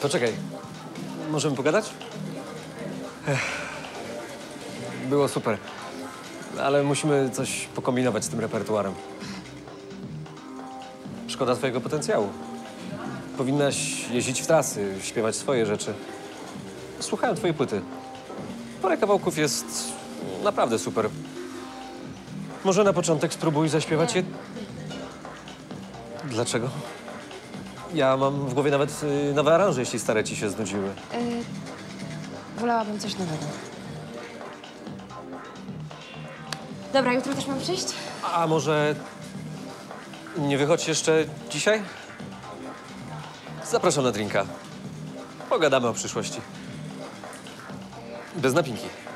To czekaj. Możemy pogadać? Było super. Ale musimy coś pokombinować z tym repertuarem. Szkoda twojego potencjału. Powinnaś jeździć w trasy, śpiewać swoje rzeczy. Słuchałem twojej płyty. Parę kawałków jest naprawdę super. Może na początek spróbuj zaśpiewać je... Dlaczego? Ja mam w głowie nawet nowe aranże, jeśli stare ci się znudziły. Wolałabym coś nowego. Dobra, jutro też mam przyjść? A może... nie wychodź jeszcze dzisiaj? Zapraszam na drinka. Pogadamy o przyszłości. Bez napinki.